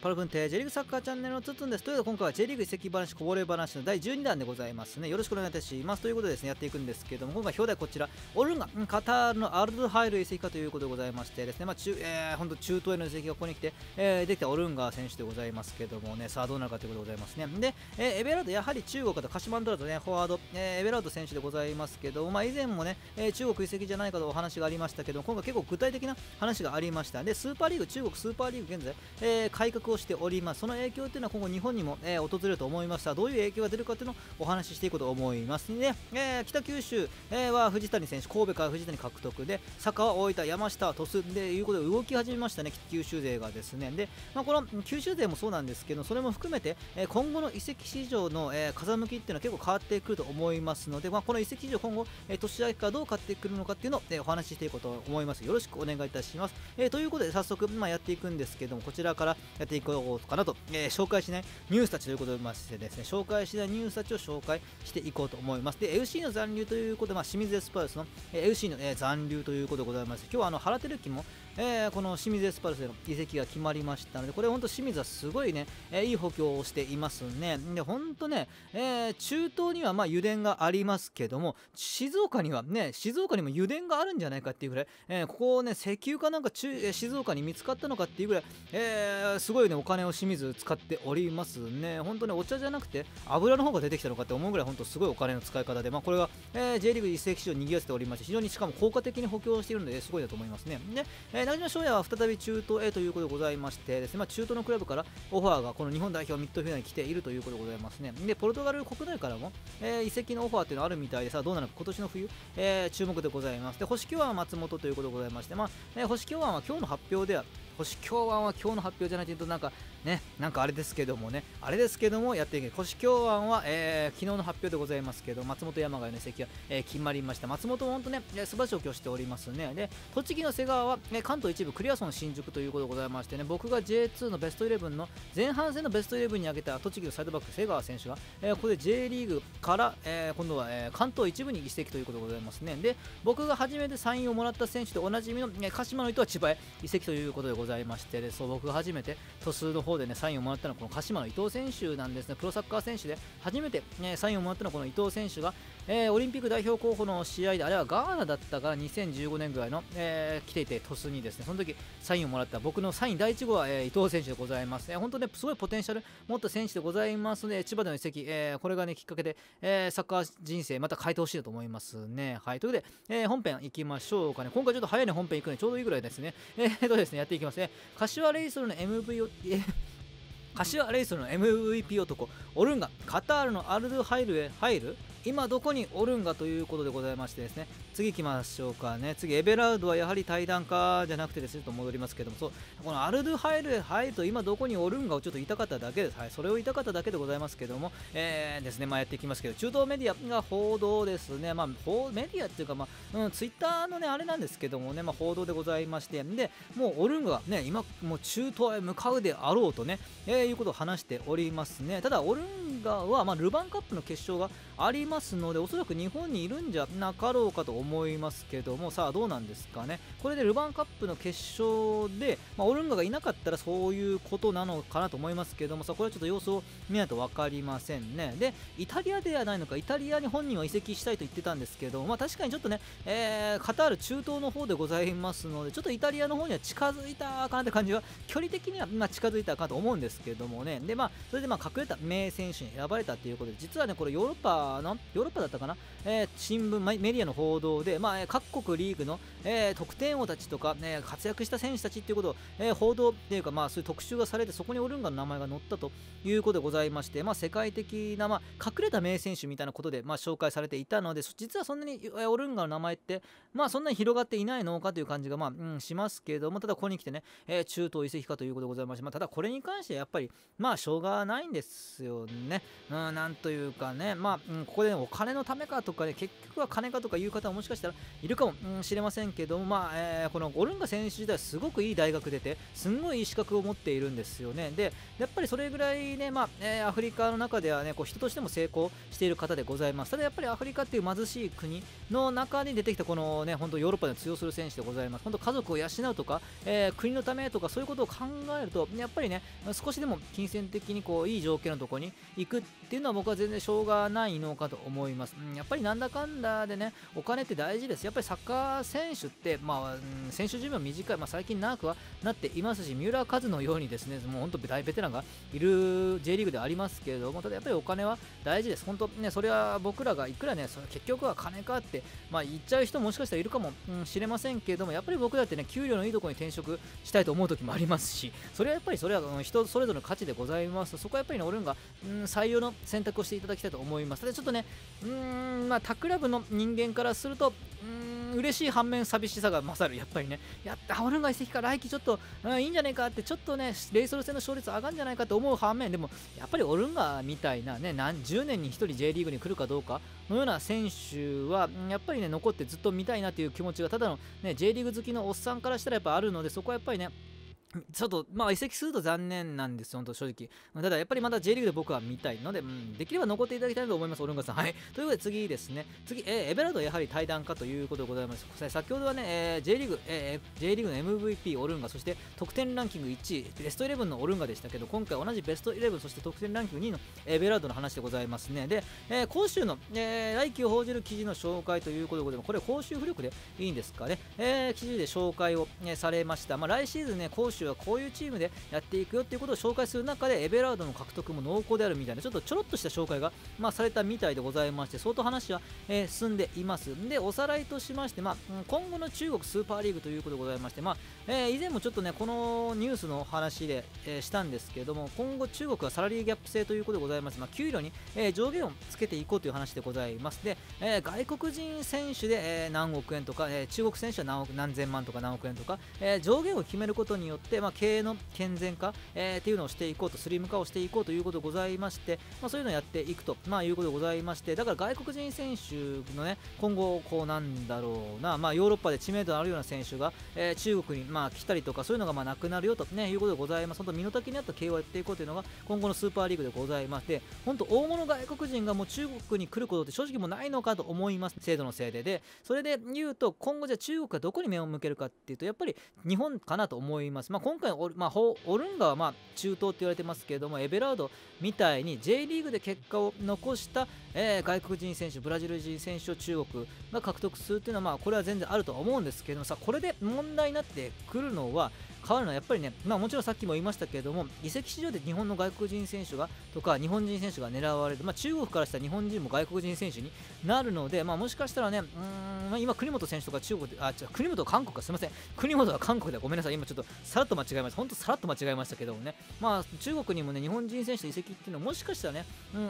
パルプン亭 J リーグサッカーチャンネルのつつんです。ということで今回は J リーグ移籍話、こぼれ話の第12弾でございますね。よろしくお願いいたします。ということでですね、やっていくんですけども、今回表題こちら、オルンガ、カタールのアルドハイル移籍かということでございましてですね、本当中東への移籍がここに来て、できたオルンガ選手でございますけどもね、さあどうなるかということでございますね。で、エベラード、やはり中国とカシマンドラードね、フォワード、エベラード選手でございますけど、以前もね、中国移籍じゃないかとお話がありましたけど、今回結構具体的な話がありました。で、スーパーリーグ、中国スーパーリーグ現在、改革をしております。その影響というのは今後日本にも、訪れると思いました。どういう影響が出るかというのをお話ししていこうと思います。で、北九州は藤谷選手、神戸から藤谷獲得で、坂は大分、山下は鳥栖でいうことで動き始めましたね、九州勢がですね。で、この九州勢もそうなんですけど、それも含めて、今後の移籍市場の、風向きっていうのは結構変わってくると思いますので、この移籍市場今後、年明けからどう変わってくるのかっていうのを、お話ししていこうと思います。よろしくお願いいたします。ということで早速、やっていくんですけども、こちらからやっていこうかなと、紹介しないニュースたちということでましてですね、紹介しないニュースたちを紹介していこうと思います。で、FC の残留ということで、清水エスパルスの FC の残留ということでございます。今日は原輝樹も、この清水エスパルスへの移籍が決まりましたので、これ本当清水はすごいね、いい補強をしていますね。で、本当ね、中東には油田がありますけども、静岡にも油田があるんじゃないかっていうぐらい、ここをね、石油かなんか静岡に見つかったのかっていうぐらい、すごいね、お金を清水使っておりますね。本当ね、お茶じゃなくて油の方が出てきたのかって思うぐらい、本当すごいお金の使い方で、これが、J リーグ移籍市場を賑わせておりまして、非常にしかも効果的に補強しているので、すごいだと思いますね。で、中島翔也は再び中東へということでございましてですね、中東のクラブからオファーがこの日本代表ミッドフィールダーに来ているということでございますね。で、ポルトガル国内からも、移籍のオファーっていうのがあるみたいで、さあどうなのか今年の冬、注目でございます。で、星京湾は松本ということでございまして、星京湾は今日の発表では、星京湾は今日の発表じゃないというとなんかあれですけどもね、やっていけ、星京湾は、昨日の発表でございますけど、松本山がの移籍が、決まりました。松本も本当ね、素晴らしい補強しておりますね。で、栃木の瀬川は、関東一部クリアソン新宿ということでございましてね、僕が J2 のベスト11の前半戦のベスト11に上げた栃木のサイドバック瀬川選手が、ここで J リーグから、今度は、関東一部に移籍ということでございますね。で、僕が初めてサインをもらった選手とおなじみの、鹿島の糸は千葉へ移籍ということでございます。僕が初めて鳥栖の方でね、サインをもらったのはこの鹿島の伊藤選手なんですね。プロサッカー選手で初めて、サインをもらったのはこの伊藤選手が、オリンピック代表候補の試合で、あれはガーナだったから2015年ぐらいの、来ていて鳥栖にですね、その時サインをもらった僕のサイン第1号は、伊藤選手でございます。本当ね、すごいポテンシャル持った選手でございますので、千葉での移籍、これがね、きっかけで、サッカー人生また変えてほしいと思いますね。はい、ということで、本編いきましょうかね。今回ちょっと早いね、本編いくのにちょうどいいぐらいですね。やっていきます。柏レイソルの MV を柏レイソルの MVP 男オルンガ、カタールのアルドハイルへ入る、今どこにおるんがということでございましてですね、次行きましょうかね。次、エベラードはやはり対談かじゃなくてですね、ちょっと戻りますけども、そう、このアルドハイルへ入ると今どこにおるんがをちょっと言いたかっただけです。はい、それを言いたかっただけでございますけども、ですね、やっていきますけど、中東メディアが報道ですね、メディアっていうか、ツイッターのね、あれなんですけどもね、報道でございまして、で、もうおるんがね、今、もう中東へ向かうであろうとね、いうことを話しておりますね。ただ、オルンガは、ルヴァンカップの決勝がありますので、おそらく日本にいるんじゃなかろうかと思いますけども、さあどうなんですかね。これでルヴァンカップの決勝で、オルンガがいなかったらそういうことなのかなと思いますけども、さあこれはちょっと様子を見ないと分かりませんね。で、イタリアではないのか、イタリアに本人は移籍したいと言ってたんですけど、確かにちょっとね、カタール中東の方でございますので、ちょっとイタリアの方には近づいたかなって感じは、距離的には近づいたかなと思うんですけどもね。で、それで隠れた名選手に選ばれたということで、実はね、これヨーロッパだったかな、新聞、メディアの報道で、各国リーグの、得点王たちとか、活躍した選手たちということを、報道というか、そういう特集がされて、そこにオルンガの名前が載ったということでございまして、世界的な、隠れた名選手みたいなことで、紹介されていたので、実はそんなに、オルンガの名前って、そんなに広がっていないのかという感じが、しますけれども、ただここに来てね、中東移籍かということでございまして、ただこれに関してはやっぱり、しょうがないんですよね。なんというかね、まあ、ここでお金のためかとかで、結局は金かとかいう方ももしかしたらいるかもしれませんけども、まあ、このオルンガ選手自体はすごくいい大学出て、すんごいいい資格を持っているんですよね。で、やっぱりそれぐらいね、まあ、アフリカの中ではね、こう人としても成功している方でございます。ただやっぱりアフリカっていう貧しい国の中に出てきた、このね、本当ヨーロッパで通用する選手でございます。本当家族を養うとか、国のためとかそういうことを考えると、やっぱりね、少しでも金銭的にこういい条件のところに行くっていうのは僕は全然しょうがないのかと思います。やっぱりなんだかんだでね、お金って大事です。やっぱりサッカー選手って、まあ、選手寿命短い、まあ、最近長くはなっていますし、三浦和のようにですね、もう本当大ベテランがいる J リーグではありますけれども、ただやっぱりお金は大事です。本当ね、それは僕らがいくらね、それ結局は金かって、まあ、言っちゃう人もしかしたらいるかもしれませんけれども、やっぱり僕だってね、給料のいいところに転職したいと思う時もありますし、それはやっぱりそれは人それぞれの価値でございます。そこはやっぱりオルンガ採用の選択をしていただきたいと思います。ただちょっとね、まあタクラブの人間からすると嬉しい反面寂しさが勝る。やっぱりね、やったオルンガ移籍か来季ちょっと、いいんじゃないかって、ちょっとねレイソル戦の勝率上がるんじゃないかと思う反面、でもやっぱりオルンガみたいなね、何10年に1人 J リーグに来るかどうかのような選手はやっぱりね、残ってずっと見たいなという気持ちがただの、ね、J リーグ好きのおっさんからしたらやっぱあるので、そこはやっぱりねちょっとまあ移籍すると残念なんですよ、本当正直。ただやっぱりまだ J リーグで僕は見たいので、できれば残っていただきたいと思います、オルンガさん。はい、ということで次ですね、次、エベラルドやはり退団かということでございます。先ほどはね、J リーグ、J リーグの MVP オルンガ、そして得点ランキング1位ベスト11のオルンガでしたけど、今回同じベスト11、そして得点ランキング2位のエベラルドの話でございますね。で、今週の、来季を報じる記事の紹介ということで、これ公衆付録でいいんですかね、記事で紹介を、されました。まあ、来シーズンね、公衆はこういうチームでやっていくよっていうことを紹介する中で、エベラルドの獲得も濃厚であるみたいな、ちょろっとした紹介が、まあ、されたみたいでございまして、相当話は、進んでいます。で、おさらいとしまして、まあ、今後の中国スーパーリーグということでございまして、まあ以前もちょっとねこのニュースの話で、したんですけども、今後中国はサラリーギャップ制ということでございます。まあ、給料に、上限をつけていこうという話でございます。で、外国人選手で、何億円とか、中国選手は何千万とか何億円とか、上限を決めることによって、まあ、経営の健全化、っていうのをしていこうと、スリム化をしていこうということでございまして、まあ、そういうのをやっていくと、まあ、いうことでございまして、だから外国人選手のね今後こうなんだろうな、まあ、ヨーロッパで知名度のあるような選手が、中国にまあ来たりとか、そういうのがまあなくなるよと、ね、いうことでございます。本当身の丈に合った経営をやっていこうというのが今後のスーパーリーグでございまして、本当大物外国人がもう中国に来ることって正直もうないのかと思います。制度のせいで。で、それで言うと今後じゃあ中国がどこに目を向けるかっていうと、やっぱり日本かなと思います。まあ、今回オルンガはまあ中東って言われてますけれども、エベラルドみたいに J リーグで結果を残した、外国人選手、ブラジル人選手を中国が獲得するっていうのは、まあ、これは全然あると思うんですけどもさ、これで問題になってくるのは、変わるのはやっぱりね、まあ、もちろんさっきも言いましたけれども、移籍市場で日本の外国人選手がとか日本人選手が狙われる、まあ、中国からしたら日本人も外国人選手になるので、まあ、もしかしたらね、今国本選手とか中国で、国本は韓国か、すみません、国本は韓国で、ごめんなさい、今ちょっとさらっと間違えました、本当さらっと間違えましたけどもね、まあ、中国にもね日本人選手の移籍っていうのはもしかしたらね、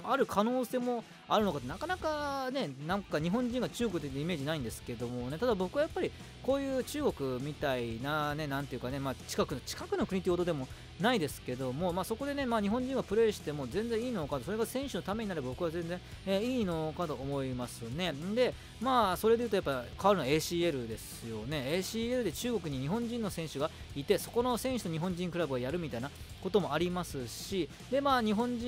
ある可能性もあるのかと、なかなかね、なんか日本人が中国でってイメージないんですけどもね、ただ僕はやっぱりこういう中国みたいなね、なんていうかね、まあ近くの国というほどでもないですけども、まあ、そこでね、まあ、日本人がプレーしても全然いいのかと、それが選手のためになれば僕は全然、いいのかと思いますね。で、まあ、それでいうとやっぱ変わるのは ACL ですよね。ACL で中国に日本人の選手がいて、そこの選手と日本人クラブをやるみたいなこともありますし、で、まあ、日本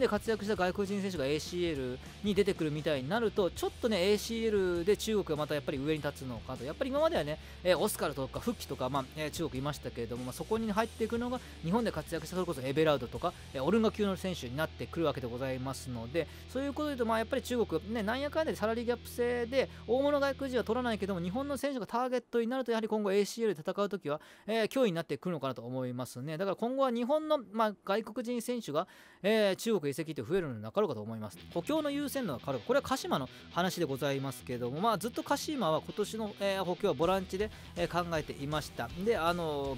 で活躍した外国人選手が ACL に出てくるみたいになると、ちょっとね ACL で中国がまたやっぱり上に立つのかと。やっぱり今まではね、オスカルとかフッキとか、まあ中国いましたけれども、まあ、そこに入っていくのが日本で活躍したそれこそエベラウドとかオルンガ級の選手になってくるわけでございますので、そういうことで言うと、まあ、やっぱり中国、ね、なんやかんやでサラリーギャップ制で大物外国人は取らないけども、日本の選手がターゲットになると、やはり今後 ACL で戦うときは、脅威になってくるのかなと思いますね。だから今後は日本の、まあ、外国人選手が、中国移籍って増えるのになかろうかと思います。補強の優先度が変わる。これは鹿島の話でございますけれども、まあ、ずっと鹿島は今年の、補強はボランチで、考えていました。で、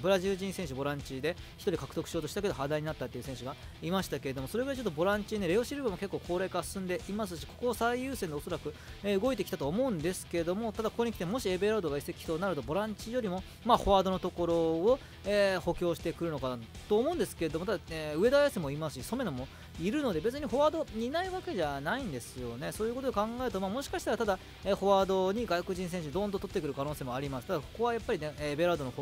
ブラジル人選手ボランチで1人獲得しようとしたけど破談になったっていう選手がいましたけれども、それぐらいちょっとボランチね、レオシルバも結構高齢化進んでいますし、ここを最優先でおそらく、動いてきたと思うんですけれども、ただここに来てもしエベラルドが移籍となるとボランチよりも、まあ、フォワードのところを、補強してくるのかなと思うんうんですけれども、ただ、上田綺世もいますし、染野もいるので、別にフォワードにいないわけじゃないんですよね。そういうことを考えると、もしかしたらただ、フォワードに外国人選手、どんと取ってくる可能性もあります。ただ、ここはやっぱりね、ベラードの、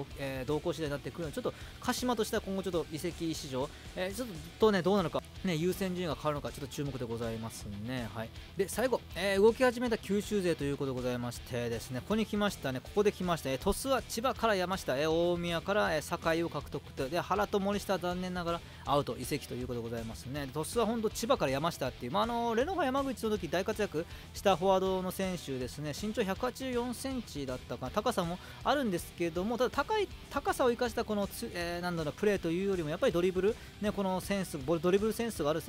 動向次第になってくるので、ちょっと鹿島としては今後、ちょっと移籍市場、ちょっとね、どうなのか、ね、優先順位が変わるのか、ちょっと注目でございますね。はい、で最後、動き始めた九州勢ということでございましてですね、ここに来ましたね、ここで来ました、鳥栖は千葉から山下、大宮から堺を獲得と、で原と森下は残念ながらアウト、移籍ということでございますね。鳥栖は本当、千葉から山下っていう、レノファ山口の時大活躍したフォワードの選手ですね、身長184センチだったかな、高さもあるんですけども、ただ高さを生かしたこの、なんだろう、プレーというよりも、やっぱりドリブル、ね、このセンス、ドリブルセンスがある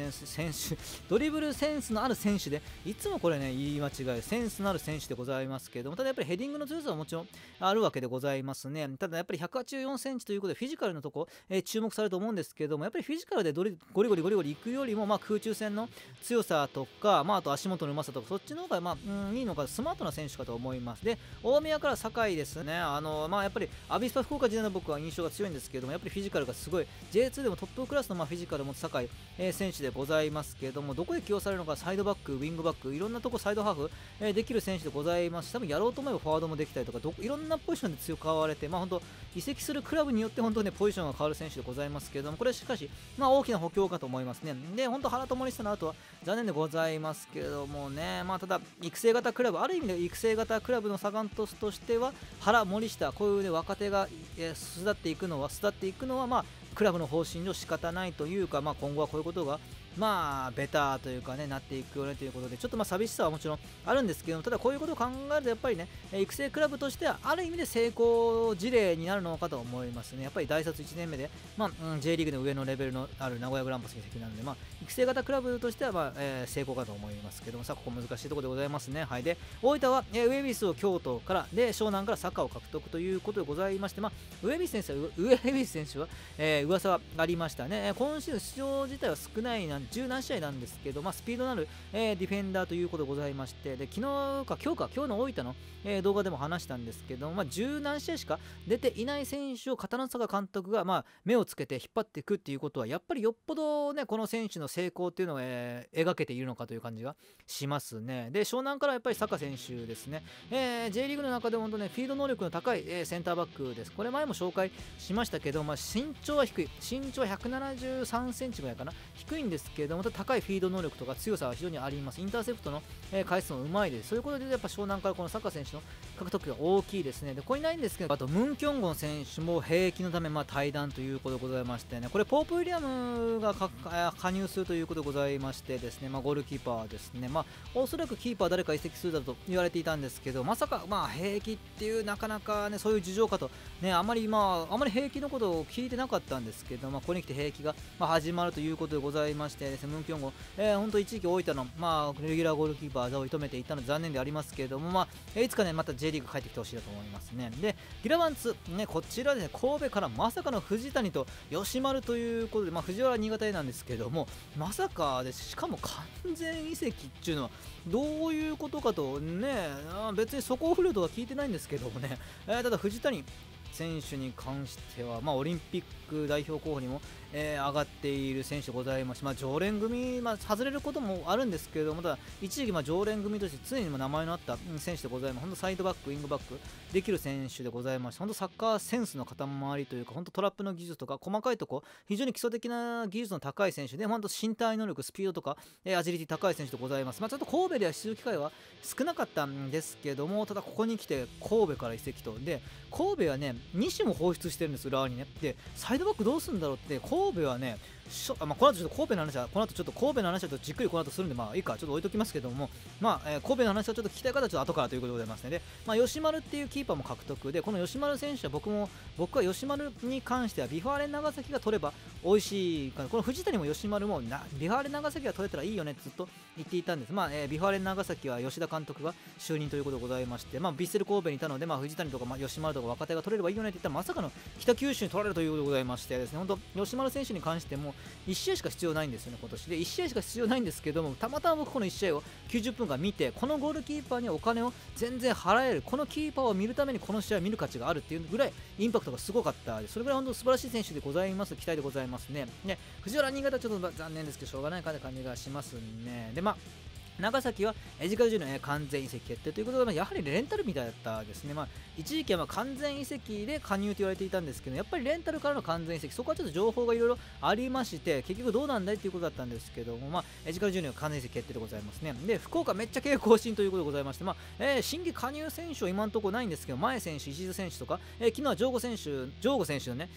ドリブルセンスのある選手で、いつもこれね、言い間違い、センスのある選手でございますけれども、ただやっぱりヘディングの強さはもちろんあるわけでございますね。ただやっぱり184センチということで、フィジカルのとこ、注目されると思うんですけども、やっぱりフィジカルでゴリゴリいくよりも、空中戦の強さとか、あと足元のうまさとか、そっちの方がいいのか、スマートな選手かと思います。で、大宮から堺ですね、やっぱりアビスパ福岡時代の僕は印象が強いんですけども、やっぱりフィジカルがすごい、J2 でもトップクラスのフィジカルを持つ堺、選手でございますけれども、どこで起用されるのか、サイドバック、ウィングバック、いろんなとこサイドハーフ、できる選手でございますし、多分やろうと思えばフォワードもできたりとか、いろんなポジションで強く買われて、本当移籍するクラブによって本当ね、ポジションが変わる選手でございますけれども、これしかし、大きな補強かと思いますね。で、本当原と森下の後は残念でございますけれどもね、ただ育成型クラブ、ある意味で育成型クラブのサガン鳥栖としては、原、森下、こういうね、若手が巣立っていくのはクラブの方針上仕方ないというか、今後はこういうことがベターというかね、なっていくよねということで、ちょっと寂しさはもちろんあるんですけども、ただこういうことを考えると、やっぱりね、育成クラブとしてはある意味で成功事例になるのかと思いますね。やっぱり大卒1年目で、J リーグの上のレベルのある名古屋グランパスに移籍なので、育成型クラブとしては成功かと思いますけども、さあここ難しいところでございますね。はい、で大分はウェビスを京都からで、湘南からサッカーを獲得ということでございまして、ウェビス選手は噂はありましたね。今シーズン出場自体は少ないなんで10何試合なんですけど、スピードのある、ディフェンダーということでございまして、で今日の大分の、動画でも話したんですけど、10何試合しか出ていない選手を片野坂監督が、目をつけて引っ張っていくっていうことは、やっぱりよっぽど、ね、この選手の成功っていうのを、描けているのかという感じがしますね。で湘南からやっぱり坂選手ですね、J リーグの中でも本当ね、フィード能力の高い、センターバックです。これ前も紹介しましたけど、身長は低い、身長は173センチぐらいかな、低いんですけども、高いフィード能力とか強さは非常にあります。インターセプトの回数もうまいです。そういうことでやっぱ湘南からこのサッカー選手の獲得が大きいですね。でここにないんですけど、あとムン・キョンゴン選手も兵役のため退団ということでございましてね、これポープ・ウィリアムが加入するということでございましてですね、ゴールキーパーですね、おそらくキーパー誰か移籍するだろうと言われていたんですけど、まさか兵役っていうなかなかね、そういう事情かとね、あまり兵役のことを聞いてなかったんですけど、ここに来て兵役が始まるということでございましてですね、ムンキョンゴン、本当一時期大分のレギュラーゴールキーパー座を射止めていたので残念でありますけれども、いつかね、また J リーグ帰ってきてほしいなと思いますね。でギラバンツ、こちらで、神戸からまさかの藤谷と吉丸ということで、藤原は新潟へなんですけども、まさかで、しかも完全移籍っていうのはどういうことかとね、別にそこを不良とは聞いてないんですけどもね、ただ藤谷選手に関しては、オリンピック代表候補にも、上がっている選手でございまして、常連組、外れることもあるんですけれども、ただ一時期常連組として常に名前のあった選手でございます。本当サイドバック、ウィングバックできる選手でございまして、本当サッカーセンスの塊りというか、本当トラップの技術とか細かいとこ、非常に基礎的な技術の高い選手で、本当身体能力、スピードとか、アジリティ高い選手でございます。ちょっと神戸では出場機会は少なかったんですけども、ただここに来て神戸から移籍と。で神戸はね、西も放出してるんです、裏にね。で、サイドバックどうするんだろうって、神戸はね、この後ちょっと神戸の話は、じっくりこの後するんで、いいか、ちょっと置いときますけども、神戸の話はちょっと聞きたい方は、後からということでございますね。で、吉丸っていうキーパーも獲得で、この吉丸選手は僕は吉丸に関しては、ビファーレ長崎が取れば美味しいから、この藤谷も吉丸もビファーレ長崎が取れたらいいよねってずっと言っていたんです。ビファーレ長崎は吉田監督が就任ということでございまして、ヴィッセル神戸にいたので、藤谷とか吉丸とか若手が取れればいいよねって言ったら、まさかの北九州に取られるということでございいましてですね、本当吉丸選手に関しても1試合しか必要ないんですよね、今年で1試合しか必要ないんですけども、たまたま僕この1試合を90分間見て、このゴールキーパーにお金を全然払える、このキーパーを見るためにこの試合を見る価値があるっていうぐらいインパクトがすごかったです。それぐらい本当素晴らしい選手でございます。期待でございますね。ね、藤原新潟はちょっと残念ですけどしょうがないかって感じがしますね。で、まあ長崎はエジカルジュの完全移籍決定ということで、やはりレンタルみたいだったですね。まあ、一時期は完全移籍で加入と言われていたんですけど、やっぱりレンタルからの完全移籍、そこはちょっと情報がいろいろありまして、結局どうなんだいということだったんですけども、まあ、エジカルジュの完全移籍決定でございますね。で、福岡めっちゃ経営更新ということでございまして、まあ新規加入選手は今のところないんですけど、前選手、石津選手とか、昨日はジョーゴ選手のね、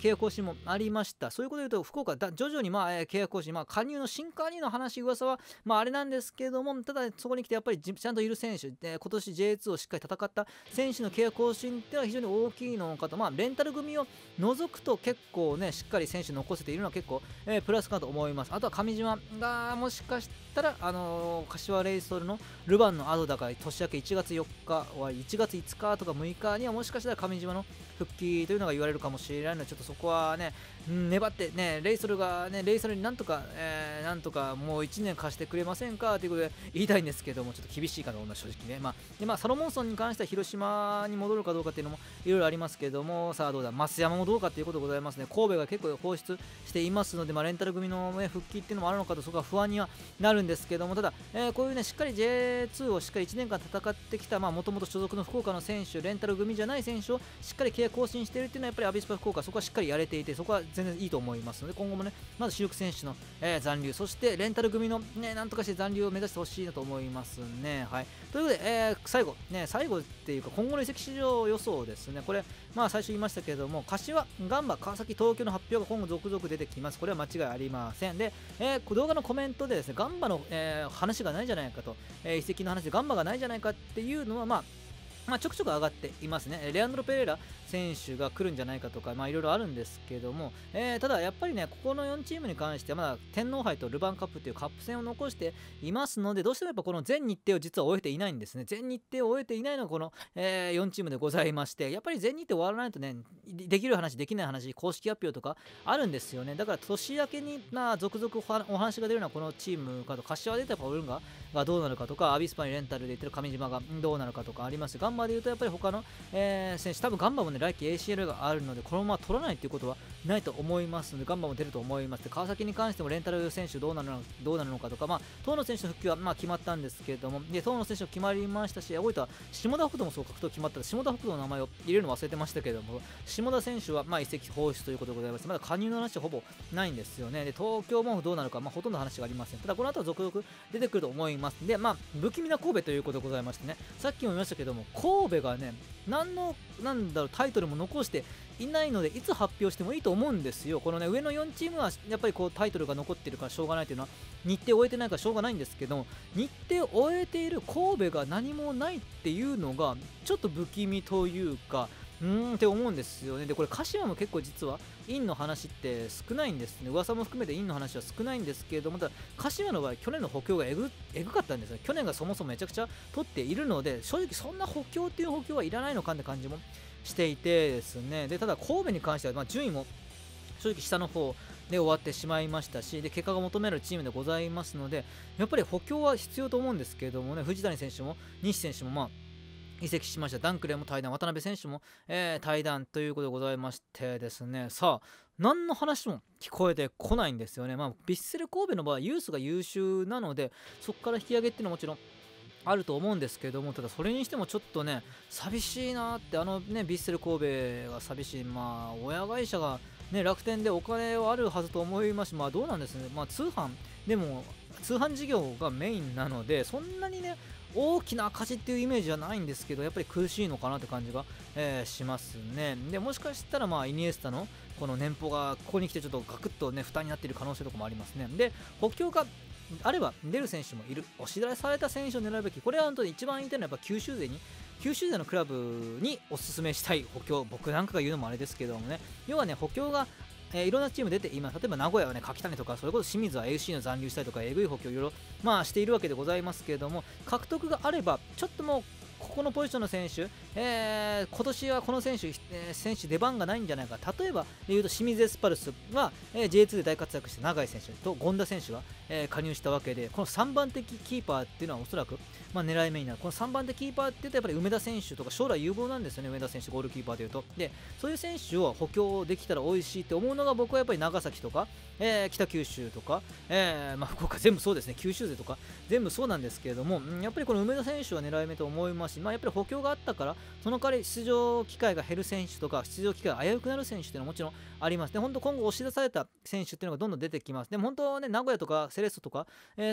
経営更新もありました。そういうことでいうと、福岡だ徐々にまあ経営更新、まあ、加入の新加入の話、噂は、まあ、あれなんですけど、ただ、そこに来てやっぱりちゃんといる選手で今年 J2 をしっかり戦った選手の契約更新っていうのは非常に大きいのかと、まあ、レンタル組を除くと結構ねしっかり選手残せているのは結構、プラスかなと思います。あとは上島がもしかしたら、柏レイソルのルヴァンの後だから年明け1月4日1月5日とか6日にはもしかしたら上島の復帰というのが言われるかもしれないので、ちょっとそこはね、粘ってねレイソルになんとかもう1年貸してくれませんかということで言いたいんですけども、ちょっと厳しいかな正直ね。まあサロモンソンに関しては広島に戻るかどうかっていうのもいろいろありますけども、さあどうだ、増山もどうかということでございますね。神戸が結構放出していますので、まあ、レンタル組の、ね、復帰っていうのもあるのかと、そこは不安にはなるんですけども、ただ、こういうねしっかり J2 をしっかり1年間戦ってきた、まあもともと所属の福岡の選手、レンタル組じゃない選手をしっかり契約更新しているっていうのはやっぱりアビスパ福岡そこはしっかりやれていて、そこは全然いいと思いますので、今後もねまず主力選手の、残留、そしてレンタル組のねなんとかして残留を目指してほしいなと思いますね。はい、ということで、最後っていうか今後の移籍市場予想ですね。これまあ最初言いましたけども、柏、ガンバ、川崎、東京の発表が今後続々出てきます。これは間違いありません。で、動画のコメントでですね、ガンバの、話がないじゃないかと、移籍の話でガンバがないじゃないかっていうのはまあちょくちょく上がっていますね。レアンドロ・ペレイラ選手が来るんじゃないかとか、まあいろいろあるんですけども、ただやっぱりね、ここの4チームに関してはまだ天皇杯とルヴァンカップというカップ戦を残していますので、どうしてもやっぱこの全日程を実は終えていないんですね。全日程を終えていないのがこの、4チームでございまして、やっぱり全日程終わらないとね、できる話、できない話、公式発表とかあるんですよね。だから年明けに続々お話が出るのはこのチームかと、柏で言ったらパオルンガがどうなるかとか、アビスパにレンタルで言ってる上島がどうなるかとかありますが、で言うとやっぱり他の、選手、多分ガンバもね来季 ACL があるので、このまま取らないということはないと思いますので、ガンバも出ると思います。で、川崎に関してもレンタル選手どうなるのかとか、まあ、東野選手の復帰はまあ決まったんですけれども、で東野選手も決まりましたし、大分は下田北斗もそう格闘決まったので、下田北斗の名前を入れるの忘れてましたけれども、下田選手はまあ移籍放出ということでございます。まだ加入の話はほぼないんですよね。で東京もどうなるか、まあ、ほとんど話がありません。ただこの後は続々出てくると思います。で、まあ、不気味な神戸ということでございましてね、さっきも言いましたけども、神戸がね、なんだろうタイトルも残していないので、いつ発表してもいいと思うんですよ。このね上の4チームはやっぱりこうタイトルが残ってるからしょうがないというのは、日程を終えてないからしょうがないんですけど、日程を終えている神戸が何もないっていうのがちょっと不気味というか、って思うんですよね。でこれ柏も結構実はインの話って少ないんですね。噂も含めてインの話は少ないんですけれども、ただ柏の場合去年の補強がえぐかったんですね。去年がそもそもめちゃくちゃ取っているので、正直そんな補強っていう補強はいらないのかって感じもしていてですね。でただ神戸に関してはまあ順位も正直下の方で終わってしまいましたし、で結果が求められるチームでございますので、やっぱり補強は必要と思うんですけれどもね。藤谷選手も西選手もまあ移籍しました。ダンクレーも退団、渡辺選手も、退団ということでございましてですね、さあ何の話も聞こえてこないんですよね。まあ、ヴィッセル神戸の場合ユースが優秀なので、そこから引き上げっていうのはもちろんあると思うんですけども、ただそれにしてもちょっとね寂しいなって、あのねヴィッセル神戸が寂しい。まあ親会社がね楽天でお金はあるはずと思いますし、まあどうなんですね。まあ通販でも通販事業がメインなので、そんなにね大きな赤字っていうイメージじゃないんですけど、やっぱり苦しいのかなって感じが、しますね。でもしかしたらまあイニエスタのこの年俸がここに来てちょっとガクッとね負担になっている可能性とかもありますね。で補強があれば出る選手もいる、押し出された選手を狙うべき、これは本当に一番いい点はやっぱ九州勢のクラブにおすすめしたい補強、僕なんかが言うのもあれですけどもね、要はね補強がいろんなチーム出て今、例えば名古屋はね柿谷とか、それこそ清水は AFC の残留したりとか、えぐい補強いろいろまあしているわけでございますけれども、獲得があればちょっともうここのポジションの選手、今年はこの選手出番がないんじゃないか。例えば言うと清水エスパルスが J2 で大活躍した永井選手と権田選手が加入したわけで、この3番手キーパーっていうのはおそらく狙い目になる。この3番手キーパーっていうとやっぱり梅田選手とか将来有望なんですよね。梅田選手ゴールキーパーでいうと、でそういう選手を補強できたら美味しいって思うのが僕はやっぱり長崎とか、北九州とか、福岡全部そうですね、九州勢とか全部そうなんですけれども、やっぱりこの梅田選手は狙い目と思いますし、やっぱり補強があったからその代わり出場機会が減る選手とか出場機会が危うくなる選手というのはもちろんあります。で本当今後押し出された選手っていうのがどんどん出てきます。でも本当ね、名古屋とかセレッソとか、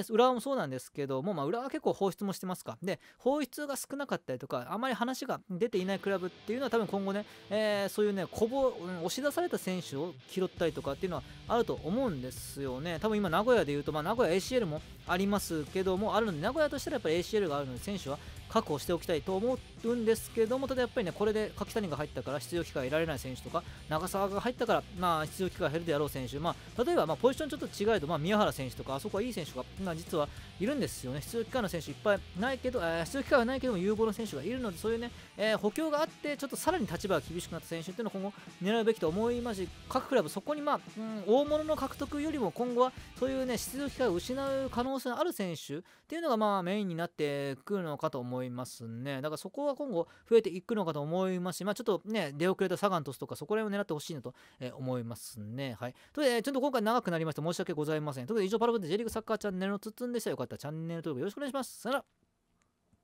浦和もそうなんですけども、浦和は結構放出もしてますか。で放出が少なかったりとかあまり話が出ていないクラブっていうのは多分今後ね、そういうね押し出された選手を拾ったりとかっていうのはあると思うんですよね。多分今名古屋でいうと、名古屋 ACL もありますけども、あるので名古屋としたらやっぱり ACL があるので選手は確保しておきたいと思うんですけども、ただやっぱりね、これで柿谷が入ったから出場機会得られない選手とか、長澤が入ったから出場機会減るであろう選手、例えばポジションちょっと違えど、宮原選手とかあそこはいい選手が、実はいるんですよね。出場機会の選手いっぱいないけど、出場機会はないけども有望の選手がいるので、そういうね、補強があってちょっとさらに立場が厳しくなった選手っていうのを今後狙うべきと思いますし、各クラブそこに大物の獲得よりも今後はそういうね出場機会を失う可能性のある選手っていうのがメインになってくるのかと思いますね。だからそこは今後増えていくのかと思いますし、ちょっとね出遅れたサガン鳥栖とかそこら辺を狙ってほしいなと思いますね。はい、ということでちょっと今回長くなりました、申し訳ございません。ということで以上パラボでJリーグサッカーチャンネルのつつんでした。よかったらチャンネル登録よろしくお願いします。さよなら。